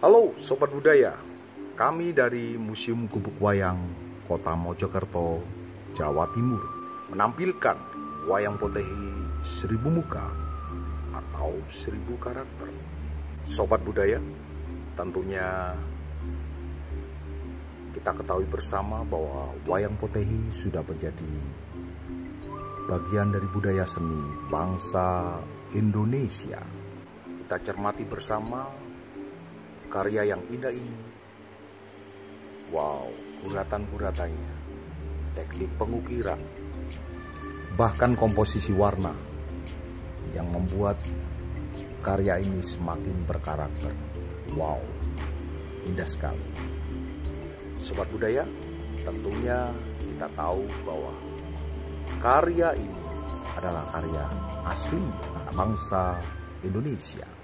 Halo Sobat Budaya, kami dari Museum Gubuk Wayang Kota Mojokerto, Jawa Timur menampilkan Wayang Potehi 1000 muka atau 1000 karakter. Sobat Budaya, tentunya kita ketahui bersama bahwa Wayang Potehi sudah menjadi bagian dari budaya seni bangsa Indonesia. Kita cermati bersama karya yang indah ini. Wow, guratan-guratannya, teknik pengukiran, bahkan komposisi warna yang membuat karya ini semakin berkarakter. Wow, indah sekali. Sobat Budaya, tentunya kita tahu bahwa karya ini adalah karya asli bangsa Indonesia.